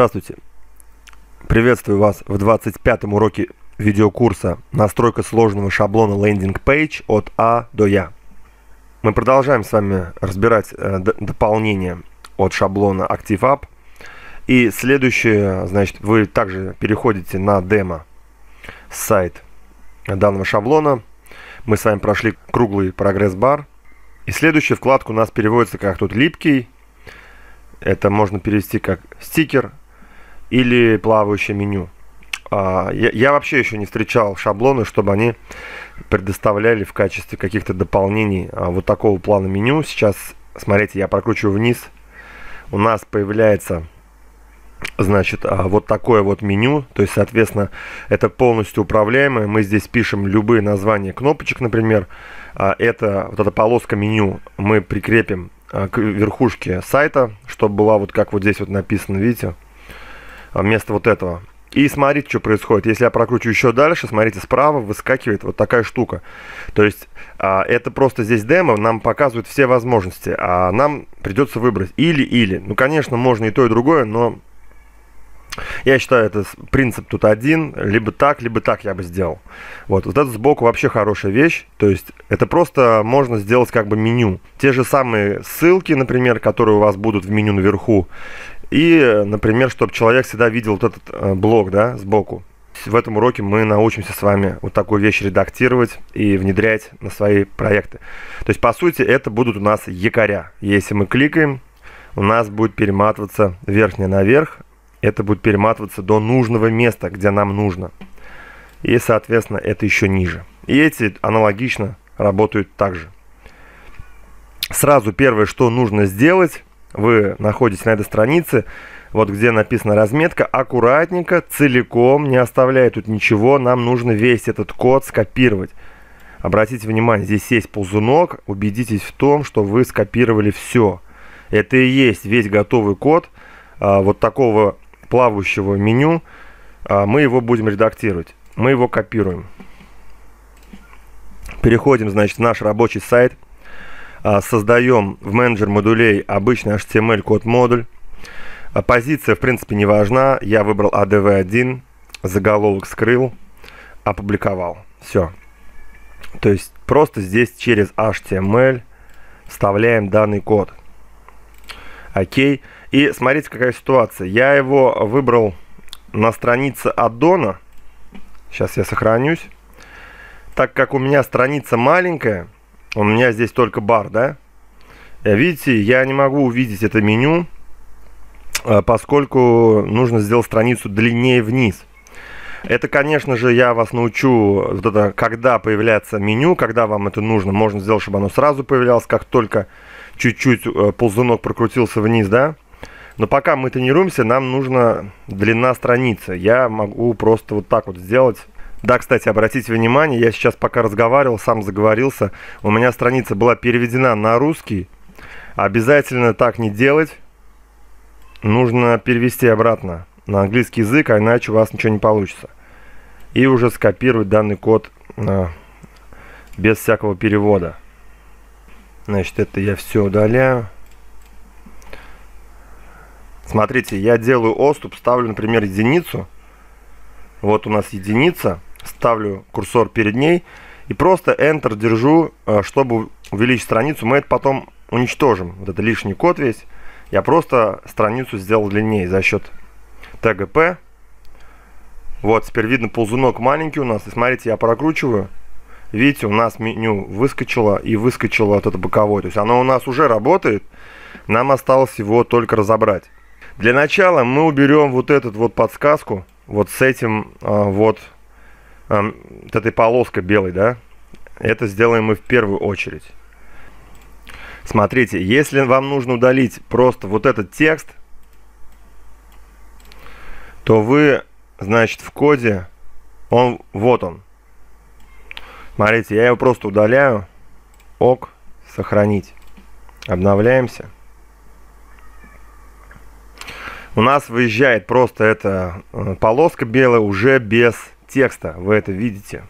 Здравствуйте! Приветствую вас в 25-м уроке видеокурса «Настройка сложного шаблона Landing page от А до Я». Мы продолжаем с вами разбирать дополнение от шаблона Active App. И следующее, значит, вы также переходите на демо сайт данного шаблона. Мы с вами прошли круглый прогресс-бар. И следующая вкладка у нас переводится как тут липкий. Это можно перевести как стикер или плавающее меню. Я вообще еще не встречал шаблоны, чтобы они предоставляли в качестве каких-то дополнений вот такого плана меню. Сейчас, смотрите, я прокручиваю вниз. У нас появляется, значит, вот такое вот меню. То есть, соответственно, это полностью управляемое. Мы здесь пишем любые названия кнопочек, например. Это вот эта полоска меню мы прикрепим к верхушке сайта, чтобы была вот как вот здесь вот написано, видите, вместо вот этого. И смотрите, что происходит. Если я прокручу еще дальше, смотрите, справа выскакивает вот такая штука. То есть это просто здесь демо, нам показывают все возможности, а нам придется выбрать или-или. Ну, конечно, можно и то, и другое, но я считаю, это принцип тут один. Либо так я бы сделал. Вот это сбоку вообще хорошая вещь. То есть это просто можно сделать как бы меню. Те же самые ссылки, например, которые у вас будут в меню наверху. И, например, чтобы человек всегда видел вот этот блок, да, сбоку. В этом уроке мы научимся с вами вот такую вещь редактировать и внедрять на свои проекты. То есть, по сути, это будут у нас якоря. Если мы кликаем, у нас будет перематываться верхняя наверх. Это будет перематываться до нужного места, где нам нужно. И, соответственно, это еще ниже. И эти аналогично работают также. Сразу первое, что нужно сделать, вы находитесь на этой странице, вот где написана разметка, аккуратненько, целиком, не оставляя тут ничего, нам нужно весь этот код скопировать. Обратите внимание, здесь есть ползунок, убедитесь в том, что вы скопировали все. Это и есть весь готовый код вот такого плавающего меню. Мы его будем редактировать, мы его копируем. Переходим, значит, в наш рабочий сайт. Создаем в менеджер модулей обычный HTML-код модуль. Позиция, в принципе, не важна. Я выбрал ADV1, заголовок скрыл, опубликовал. Все. То есть просто здесь через HTML вставляем данный код. Окей. И смотрите, какая ситуация. Я его выбрал на странице аддона. Сейчас я сохранюсь. Так как у меня страница маленькая, у меня здесь только бар, да? Видите, я не могу увидеть это меню, поскольку нужно сделать страницу длиннее вниз. Это, конечно же, я вас научу, вот это, когда появляется меню, когда вам это нужно. Можно сделать, чтобы оно сразу появлялось, как только чуть-чуть ползунок прокрутился вниз, да? Но пока мы тренируемся, нам нужна длина страницы. Я могу просто вот так вот сделать. Да, кстати, обратите внимание, я сейчас пока разговаривал, сам заговорился. У меня страница была переведена на русский. Обязательно так не делать. Нужно перевести обратно на английский язык, а иначе у вас ничего не получится. И уже скопировать данный код без всякого перевода. Значит, это я все удаляю. Смотрите, я делаю отступ, ставлю, например, единицу. Вот у нас единица. Ставлю курсор перед ней и просто Enter держу, чтобы увеличить страницу. Мы это потом уничтожим. Вот это лишний код весь. Я просто страницу сделал длиннее за счет ТГП. Вот, теперь видно ползунок маленький у нас. И смотрите, я прокручиваю. Видите, у нас меню выскочило и выскочило вот это боковое. То есть оно у нас уже работает. Нам осталось его только разобрать. Для начала мы уберем вот эту вот подсказку. Вот с этим, вот этой полоской белой, да, это сделаем мы в первую очередь. Смотрите, если вам нужно удалить просто вот этот текст, то вы, значит, в коде, вот он. Смотрите, я его просто удаляю. Ок, сохранить. Обновляемся. У нас выезжает просто эта полоска белая уже без текста. Вы это видите.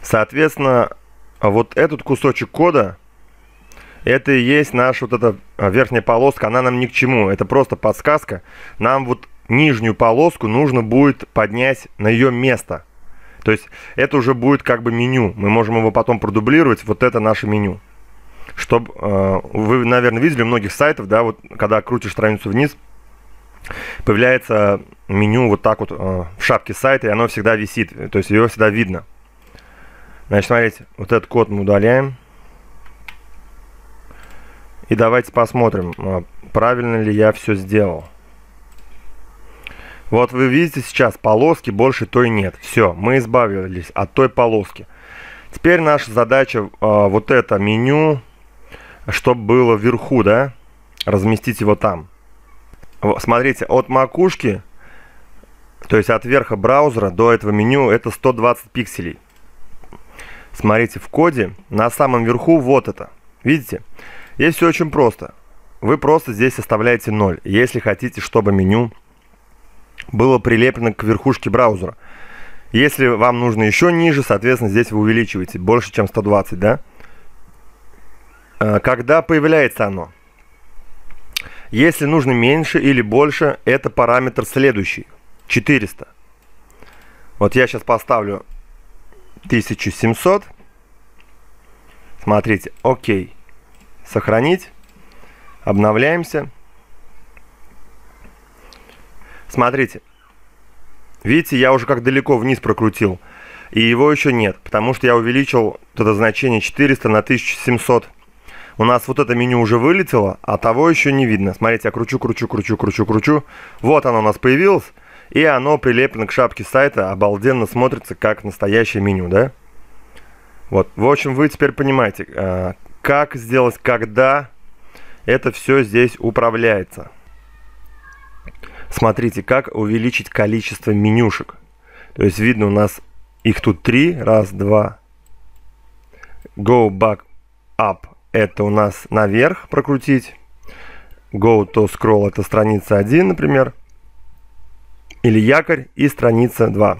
Соответственно, вот этот кусочек кода Это и есть наша вот эта верхняя полоска, она нам ни к чему, это просто подсказка. Нам вот нижнюю полоску нужно будет поднять на ее место. То есть это уже будет как бы меню, мы можем его потом продублировать, вот это наше меню. Чтобы, вы, наверное, видели у многих сайтов, да, вот когда крутишь страницу вниз, появляется меню вот так вот в шапке сайта, и оно всегда висит, то есть его всегда видно. Значит, смотрите, вот этот код мы удаляем. И давайте посмотрим, правильно ли я все сделал. Вот вы видите сейчас, полоски больше той нет. Все, мы избавились от той полоски. Теперь наша задача вот это меню, чтобы было вверху, да, разместить его там. Смотрите, от макушки, то есть от верха браузера до этого меню, это 120 пикселей. Смотрите, в коде на самом верху вот это. Видите? Здесь все очень просто. Вы просто здесь оставляете 0, если хотите, чтобы меню было прилеплено к верхушке браузера. Если вам нужно еще ниже, соответственно, здесь вы увеличиваете больше, чем 120, да? Когда появляется оно? Если нужно меньше или больше, это параметр следующий. 400. Вот я сейчас поставлю 1700. Смотрите, окей. Сохранить. Обновляемся. Смотрите. Видите, я уже как далеко вниз прокрутил. И его еще нет, потому что я увеличил это значение 400 на 1700. У нас вот это меню уже вылетело, а того еще не видно. Смотрите, я кручу, кручу, кручу, кручу, кручу. Вот оно у нас появилось. И оно прилеплено к шапке сайта. Обалденно смотрится, как настоящее меню, да? Вот. В общем, вы теперь понимаете, как сделать, когда это все здесь управляется. Смотрите, как увеличить количество менюшек. То есть видно у нас их тут 3. Раз, два. Go back up. Это у нас наверх прокрутить. Go to scroll. Это страница 1, например. Или якорь. И страница 2.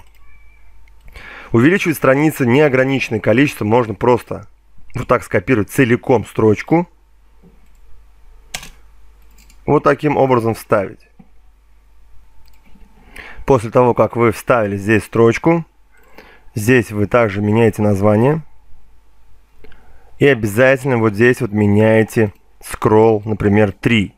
Увеличивать страницы неограниченное количество. Можно просто вот так скопировать целиком строчку. Вот таким образом вставить. После того, как вы вставили здесь строчку, здесь вы также меняете название. И обязательно вот здесь вот меняете scroll, например, 3.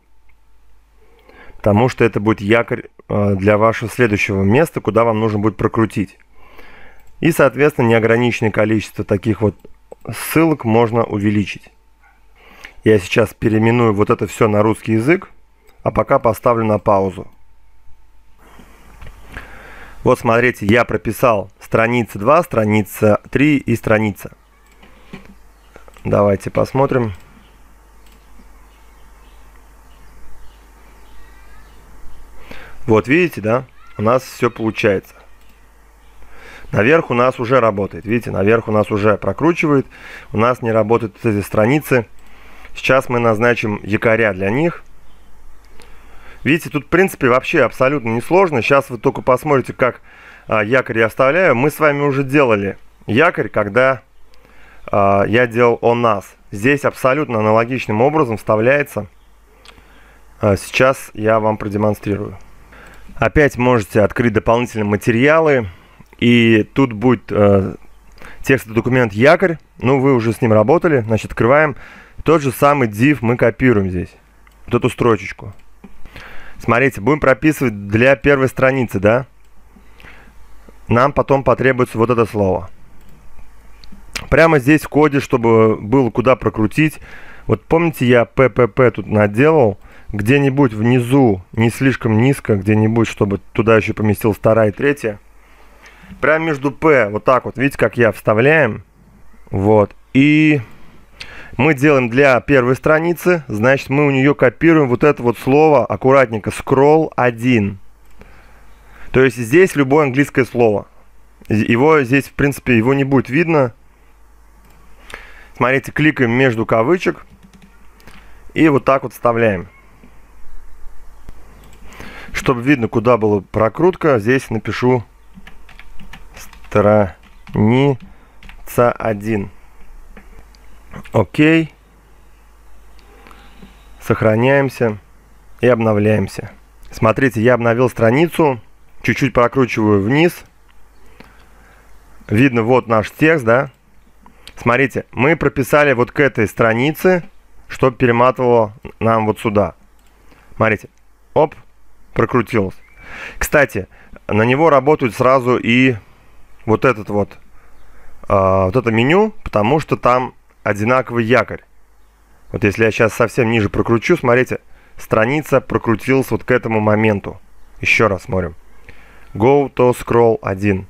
Потому что это будет якорь для вашего следующего места, куда вам нужно будет прокрутить. И, соответственно, неограниченное количество таких вот ссылок можно увеличить. Я сейчас переименую вот это все на русский язык, а пока поставлю на паузу. Вот смотрите, я прописал страница 2, страница 3 и страница. Давайте посмотрим. Вот видите, да? У нас все получается. Наверх у нас уже работает. Видите, наверх у нас уже прокручивает. У нас не работают эти страницы. Сейчас мы назначим якоря для них. Видите, тут в принципе вообще абсолютно несложно. Сейчас вы только посмотрите, как якорь я оставляю. Мы с вами уже делали якорь, когда я делал «О нас». Здесь абсолютно аналогичным образом вставляется. Сейчас я вам продемонстрирую. Опять можете открыть дополнительные материалы. И тут будет текстовый документ «Якорь». Ну, вы уже с ним работали. Значит, открываем. Тот же самый div мы копируем здесь. Вот эту строчечку. Смотрите, будем прописывать для первой страницы, да? Нам потом потребуется вот это слово. Прямо здесь в коде, чтобы было куда прокрутить. Вот помните, я PPP тут наделал. Где-нибудь внизу, не слишком низко, где-нибудь, чтобы туда еще поместилась 2 и 3. Прямо между P, вот так вот. Видите, как я вставляем? Вот. И мы делаем для первой страницы, значит, мы у нее копируем вот это вот слово, аккуратненько, scroll 1. То есть здесь любое английское слово. Его здесь, в принципе, его не будет видно. Смотрите, кликаем между кавычек и вот так вот вставляем. Чтобы видно, куда была прокрутка, здесь напишу страница 1. Окей. Сохраняемся и обновляемся. Смотрите, я обновил страницу, чуть-чуть прокручиваю вниз. Видно вот наш текст, да? Смотрите, мы прописали вот к этой странице, чтобы перематывало нам вот сюда. Смотрите, оп, прокрутилось. Кстати, на него работают сразу и вот этот вот это меню, потому что там одинаковый якорь. Вот если я сейчас совсем ниже прокручу, смотрите, страница прокрутилась вот к этому моменту. Еще раз смотрим. Go to scroll 1.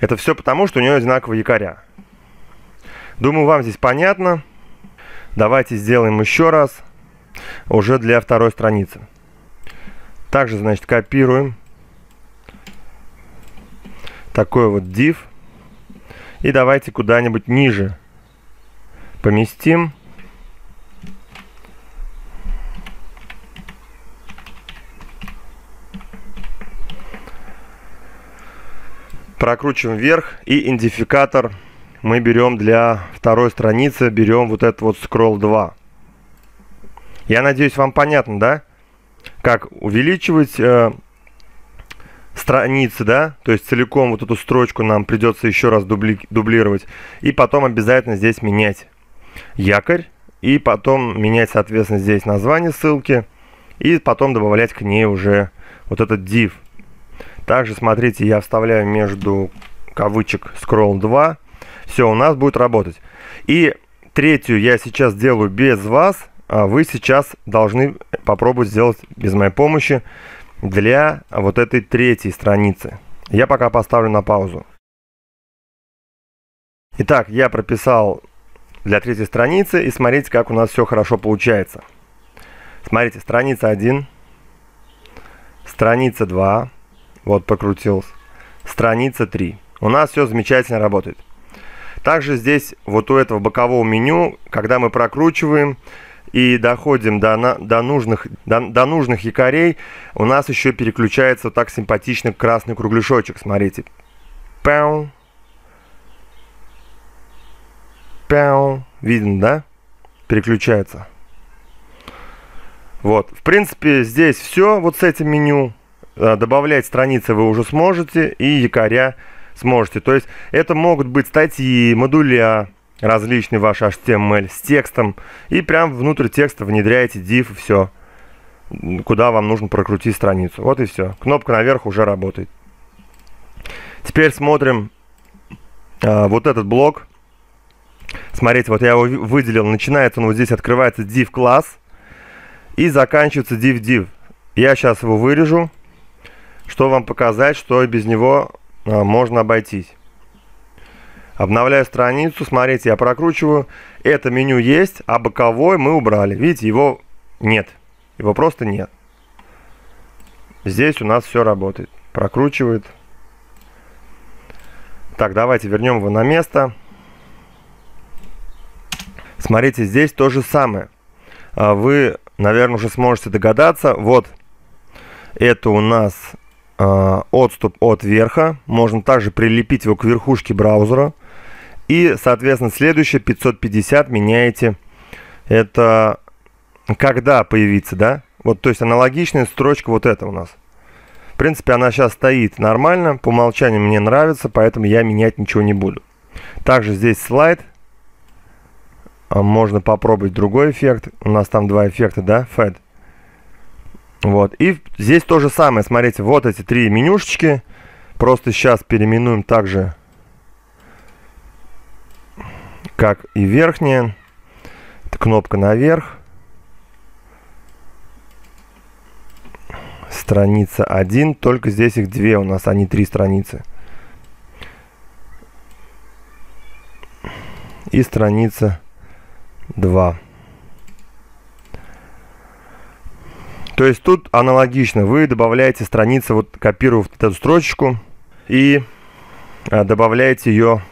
Это все потому, что у нее одинаковые якоря. Думаю, вам здесь понятно. Давайте сделаем еще раз, уже для второй страницы. Также, значит, копируем такой вот div. И давайте куда-нибудь ниже поместим. Прокручиваем вверх, и идентификатор мы берем для второй страницы, берем вот этот вот scroll 2. Я надеюсь, вам понятно, да? Как увеличивать страницы, да? То есть целиком вот эту строчку нам придется еще раз дублировать. И потом обязательно здесь менять якорь. И потом менять, соответственно, здесь название ссылки. И потом добавлять к ней уже вот этот div. Также, смотрите, я вставляю между кавычек scroll 2. Все, у нас будет работать. И третью я сейчас делаю без вас. А вы сейчас должны попробовать сделать без моей помощи для вот этой третьей страницы. Я пока поставлю на паузу. Итак, я прописал для третьей страницы. И смотрите, как у нас все хорошо получается. Смотрите, страница 1. Страница 2. Вот, прокрутился. Страница 3. У нас все замечательно работает. Также здесь, вот у этого бокового меню, когда мы прокручиваем и доходим до нужных якорей, у нас еще переключается вот так симпатично красный кругляшочек. Смотрите. Пау. Пау. Видно, да? Переключается. Вот. В принципе, здесь все вот с этим меню. Добавлять страницы вы уже сможете, и якоря сможете. То есть это могут быть статьи, модуля, различные ваши HTML с текстом. И прям внутрь текста внедряете div, и все. Куда вам нужно прокрутить страницу. Вот и все. Кнопка наверх уже работает. Теперь смотрим вот этот блок. Смотрите, вот я его выделил. Начинается он вот здесь, открывается div класс. И заканчивается div. Я сейчас его вырежу, что вам показать, что без него можно обойтись. Обновляю страницу. Смотрите, я прокручиваю. Это меню есть, а боковой мы убрали. Видите, его нет. Его просто нет. Здесь у нас все работает. Прокручивает. Так, давайте вернем его на место. Смотрите, здесь то же самое. Вы, наверное, уже сможете догадаться. Вот это у нас отступ от верха. Можно также прилепить его к верхушке браузера. И, соответственно, следующее 550 меняете. Это когда появится, да? Вот, то есть аналогичная строчка вот эта у нас. В принципе, она сейчас стоит нормально. По умолчанию мне нравится, поэтому я менять ничего не буду. Также здесь слайд. Можно попробовать другой эффект. У нас там два эффекта, да? Fade. Вот, и здесь то же самое, смотрите, вот эти три менюшечки, просто сейчас переименуем так же, как и верхняя, это кнопка наверх, страница 1, только здесь их две у нас, а не три страницы, и страница 2. То есть тут аналогично, вы добавляете страницы, вот копируя вот эту строчку и добавляете ее,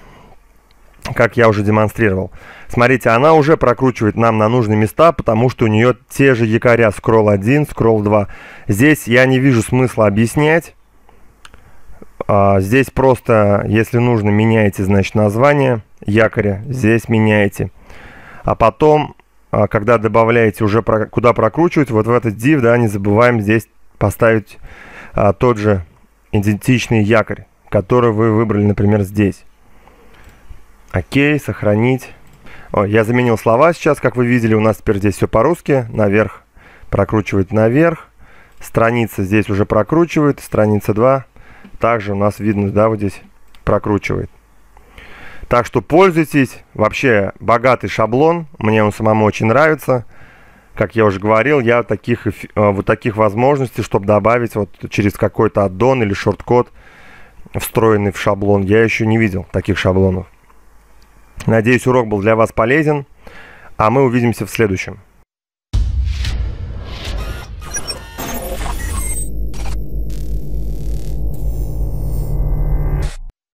как я уже демонстрировал. Смотрите, она уже прокручивает нам на нужные места, потому что у нее те же якоря scroll 1, scroll 2. Здесь я не вижу смысла объяснять. Здесь просто, если нужно, меняете, значит, название якоря, здесь меняете. А потом когда добавляете уже, куда прокручивать, вот в этот div, да, не забываем здесь поставить тот же идентичный якорь, который вы выбрали, например, здесь. Окей, сохранить. Ой, я заменил слова сейчас, как вы видели, у нас теперь здесь все по-русски. Наверх, прокручивать наверх. Страница здесь уже прокручивает, страница 2. Также у нас видно, да, вот здесь прокручивает. Так что пользуйтесь. Вообще богатый шаблон. Мне он самому очень нравится. Как я уже говорил, я вот таких возможностей, чтобы добавить вот через какой-то аддон или шорткод, встроенный в шаблон, я еще не видел таких шаблонов. Надеюсь, урок был для вас полезен. А мы увидимся в следующем.